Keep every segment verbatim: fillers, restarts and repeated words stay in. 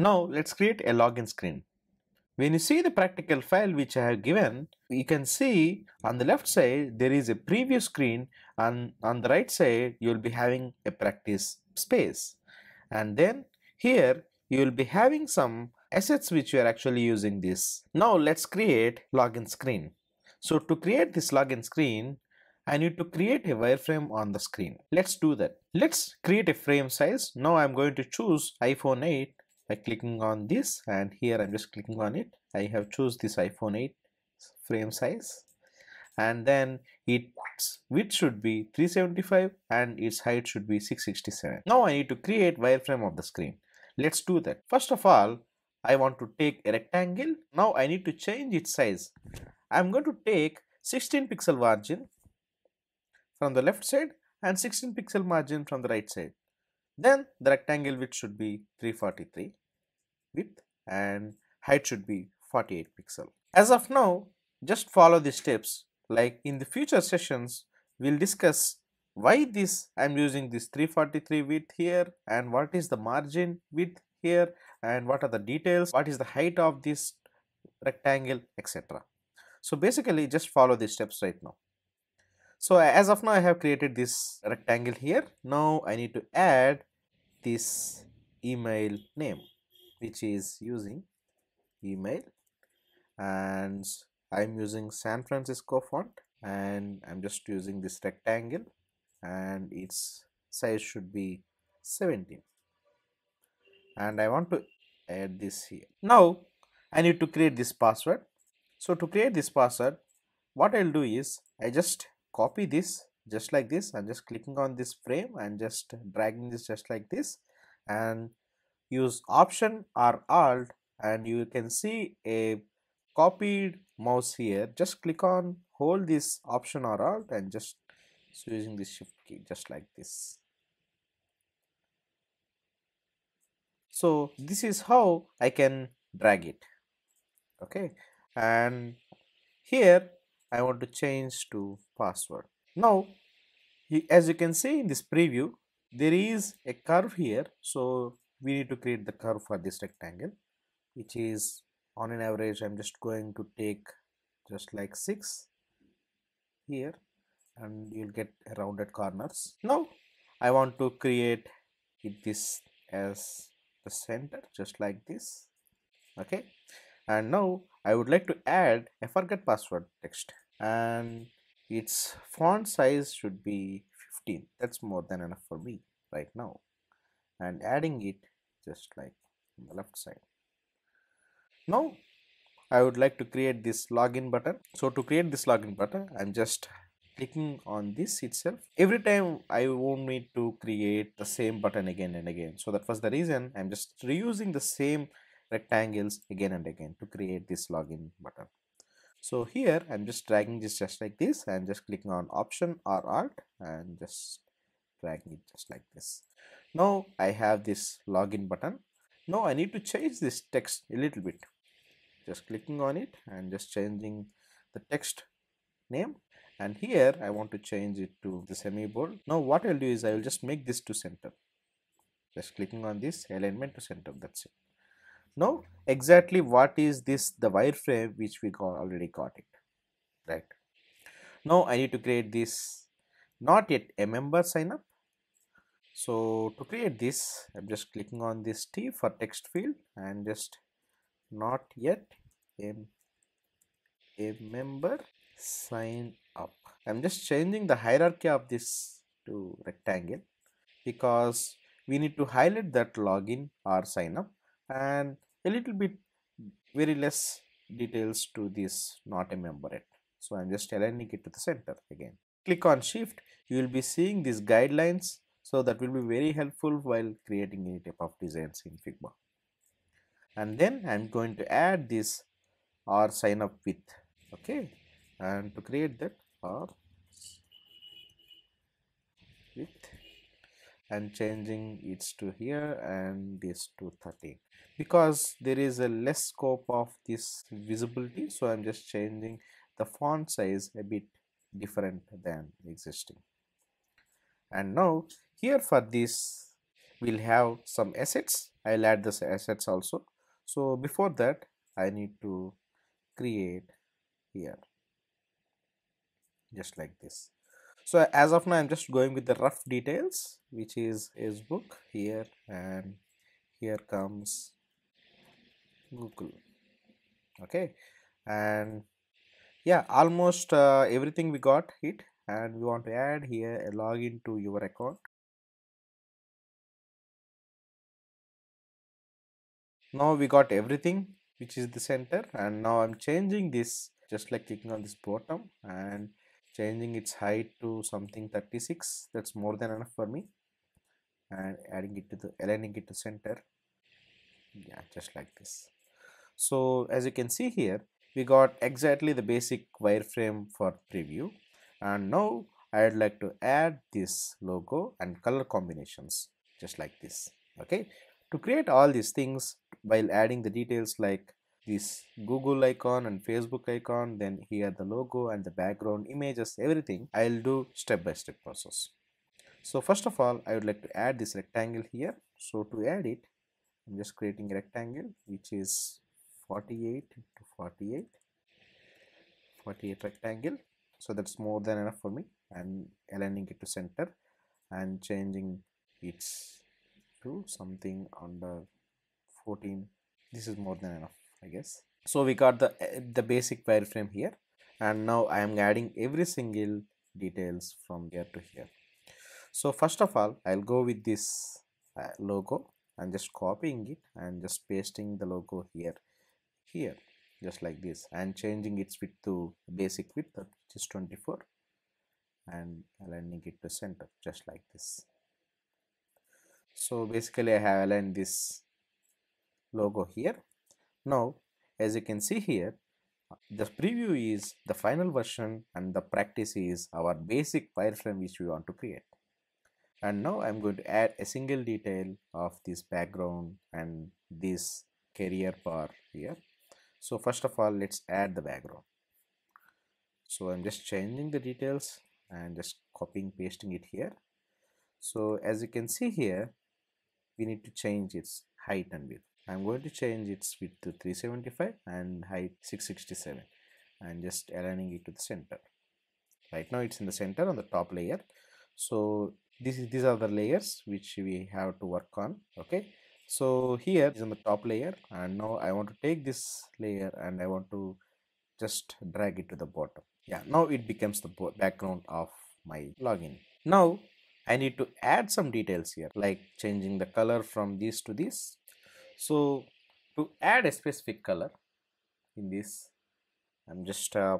Now let's create a login screen. When you see the practical file which I have given, you can see on the left side there is a preview screen, and on the right side you will be having a practice space. And then here you will be having some assets which you are actually using this. Now let's create login screen. So to create this login screen, I need to create a wireframe on the screen. Let's do that. Let's create a frame size. Now I'm going to choose iPhone eight by clicking on this, and here I'm just clicking on it. I have choose this iPhone eight frame size, and then its width should be three seventy-five and its height should be six sixty-seven. Now I need to create wireframe of the screen. Let's do that. First of all, I want to take a rectangle. Now I need to change its size. I'm going to take sixteen pixel margin from the left side and sixteen pixel margin from the right side. Then the rectangle width should be three forty-three width and height should be forty-eight pixel. As of now, just follow these steps. Like in the future sessions, we'll discuss why this I'm using this three forty-three width here, and what is the margin width here, and what are the details, what is the height of this rectangle, et cetera. So basically just follow these steps right now. So as of now I have created this rectangle here. Now I need to add this email name, which is using email, and I'm using San Francisco font, and I'm just using this rectangle, and its size should be seventeen, and I want to add this here. Now I need to create this password. So to create this password, what I'll do is I just copy this just like this. I'm just clicking on this frame and just dragging this just like this, and use option or alt, and you can see a copied mouse here. Just click on, hold this option or alt, and just using this shift key just like this. So this is how I can drag it. Okay, and here I want to change to password. Now as you can see in this preview, there is a curve here, so we need to create the curve for this rectangle, which is on an average I'm just going to take just like six here, and you'll get rounded corners. Now I want to create it this as the center just like this. Okay, and now I would like to add a forget password text, and its font size should be fifteen. That's more than enough for me right now, and adding it just like on the left side. Now I would like to create this login button. So to create this login button, I'm just clicking on this itself. Every time I won't need to create the same button again and again. So that was the reason I'm just reusing the same rectangles again and again to create this login button. So here I'm just dragging this just like this, and just clicking on option or alt, and just dragging it just like this. Now I have this login button. Now I need to change this text a little bit. Just clicking on it and just changing the text name. And here I want to change it to the semi bold. Now what I'll do is I will just make this to center. Just clicking on this alignment to center. That's it. Now exactly what is this the wireframe which we got already got it right. Now I need to create this not yet a member sign up. So to create this, I'm just clicking on this T for text field, and just not yet a, a member sign up. I'm just changing the hierarchy of this to rectangle, because we need to highlight that login or sign up, and a little bit very less details to this not a member yet. So I'm just aligning it to the center again. Click on shift, you will be seeing these guidelines, so that will be very helpful while creating any type of designs in Figma. And then I'm going to add this or sign up with. Okay, and to create that or with, and changing its to here and this to thirteen, because there is a less scope of this visibility. So I'm just changing the font size a bit different than existing. And now here for this we'll have some assets. I'll add this assets also. So before that, I need to create here just like this. So as of now, I'm just going with the rough details, which is his book here, and here comes Google. Okay, and yeah, almost uh, everything we got hit, and we want to add here a login to your account. Now we got everything, which is the center, and now I'm changing this just like clicking on this bottom and changing its height to something thirty-six. That's more than enough for me, and adding it to the aligning it to center. Yeah, just like this. So as you can see here, we got exactly the basic wireframe for preview, and now I'd like to add this logo and color combinations just like this. Okay, to create all these things while adding the details like this Google icon and Facebook icon, then here the logo and the background images, everything I'll do step by step process. So first of all, I would like to add this rectangle here. So to add it, I'm just creating a rectangle which is forty-eight to forty-eight, forty-eight rectangle. So that's more than enough for me, and aligning it to center and changing its to something under fourteen. This is more than enough, I guess. So we got the the basic wireframe here, and now I am adding every single details from here to here. So first of all, I'll go with this uh, logo. I'm just copying it and just pasting the logo here here just like this, and changing its width to basic width, which is twenty-four, and aligning it to center just like this. So basically I have aligned this logo here. Now as you can see here, the preview is the final version and the practice is our basic wireframe which we want to create. And now I'm going to add a single detail of this background and this career bar here. So first of all, let's add the background. So I'm just changing the details and just copying pasting it here. So as you can see here, we need to change its height and width. I'm going to change its width to three seventy-five and height six sixty-seven, and just aligning it to the center. Right now it's in the center on the top layer. So this is these are the layers which we have to work on. Okay, so here is on the top layer, and now I want to take this layer and I want to just drag it to the bottom. Yeah, now it becomes the background of my login. Now I need to add some details here, like changing the color from this to this. So to add a specific color in this, I'm just uh,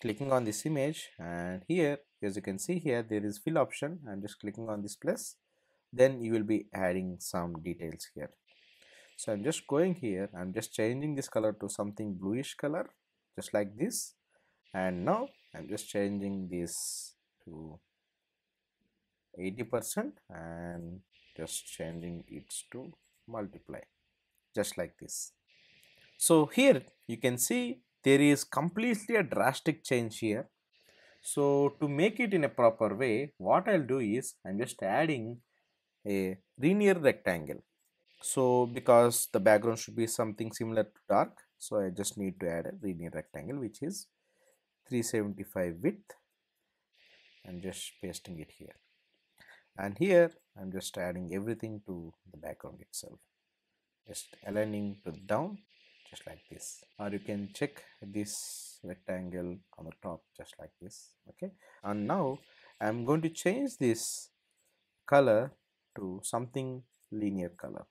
clicking on this image, and here as you can see here there is fill option. I'm just clicking on this plus, then you will be adding some details here. So I'm just going here, I'm just changing this color to something bluish color just like this, and now I'm just changing this to eighty percent and just changing it to multiply just like this. So here you can see there is completely a drastic change here. So to make it in a proper way, what I'll do is I'm just adding a linear rectangle. So because the background should be something similar to dark, so I just need to add a linear rectangle which is three seventy-five width, and just pasting it here. And here I'm just adding everything to the background itself, just aligning to down just like this. Or you can check this rectangle on the top just like this. Okay, and now I'm going to change this color to something linear color,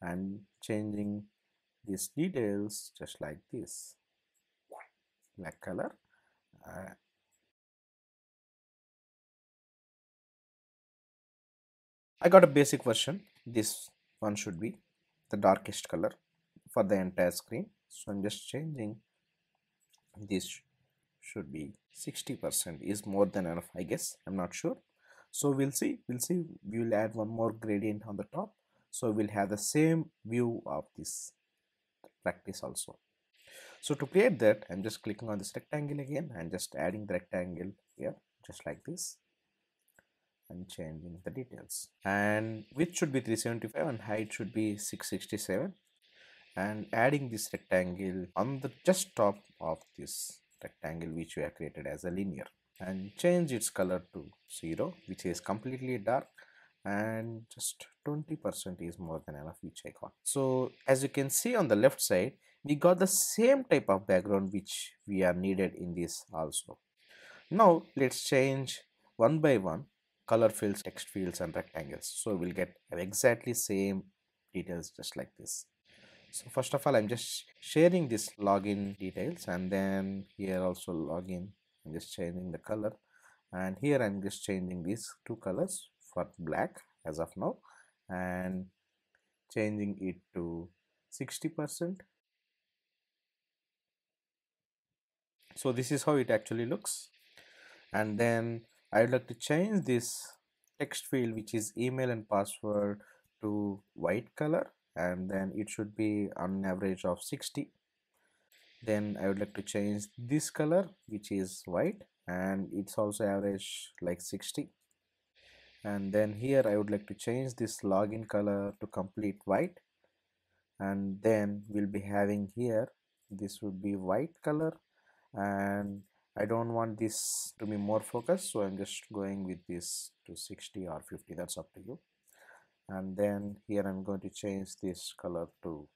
and changing these details just like this black color. uh, I got a basic version. This one should be the darkest color for the entire screen. So I'm just changing this should be sixty percent is more than enough, I guess. I'm not sure. So we'll see. We'll see. We will add one more gradient on the top. So we'll have the same view of this practice also. So to create that, I'm just clicking on this rectangle again and just adding the rectangle here just like this. and changing the details. And width should be three seventy-five and height should be six sixty-seven, and adding this rectangle on the just top of this rectangle which we have created as a linear, and change its color to zero, which is completely dark, and just twenty percent is more than enough, which I got. So as you can see on the left side, we got the same type of background which we are needed in this also. Now let's change one by one color fields, text fields and rectangles, so we'll get exactly same details just like this. So first of all, I'm just sharing this login details, and then here also login, I'm just changing the color, and here I'm just changing these two colors for black as of now, and changing it to sixty percent. So this is how it actually looks. And then I would like to change this text field, which is email and password, to white color, and then it should be on average of sixty. Then I would like to change this color, which is white, and it's also average like sixty. And then here I would like to change this login color to complete white, and then we'll be having here, this would be white color, and I don't want this to be more focused, so I'm just going with this to sixty or fifty, that's up to you. And then here I'm going to change this color to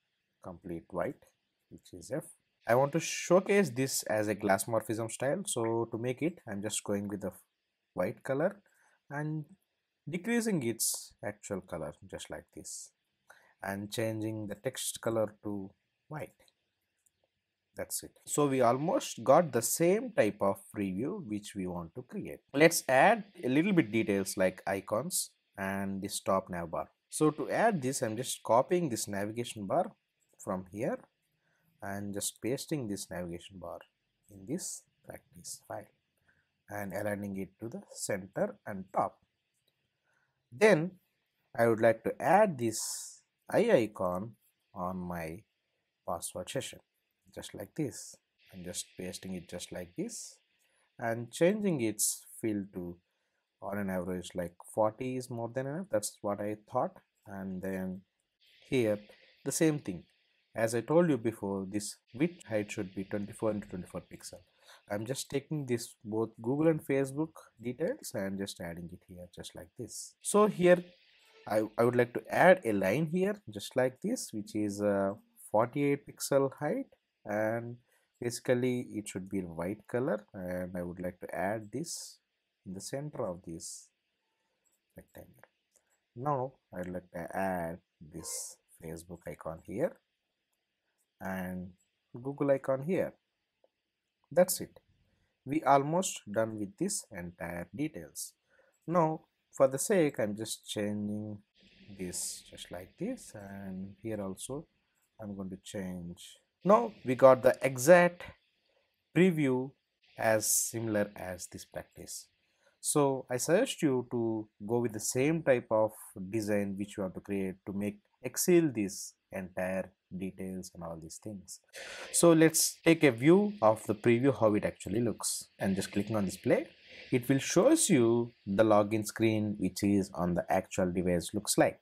complete white, which is F. I want to showcase this as a glass morphism style, so to make it, I'm just going with the white color and decreasing its actual color just like this, and changing the text color to white. That's it. So we almost got the same type of preview which we want to create. Let's add a little bit details like icons and this top nav bar. So to add this, I'm just copying this navigation bar from here and just pasting this navigation bar in this practice file and aligning it to the center and top. Then I would like to add this eye icon on my password session just like this. I'm just pasting it just like this and changing its field to on an average like forty is more than enough, that's what I thought. And then here the same thing, as I told you before, this width height should be twenty-four into twenty-four pixel. I'm just taking this both Google and Facebook details and just adding it here just like this. So here I, I would like to add a line here just like this, which is a forty-eight pixel height, and basically it should be in white color, and I would like to add this in the center of this rectangle. Now I'd like to add this Facebook icon here and Google icon here. That's it. We almost done with this entire details. Now for the sake, I'm just changing this just like this, and here also I'm going to change. Now we got the exact preview as similar as this practice. So I suggest you to go with the same type of design which you want to create to make excel this entire details and all these things. So let's take a view of the preview how it actually looks, and just clicking on this play, it will shows you the login screen which is on the actual device looks like.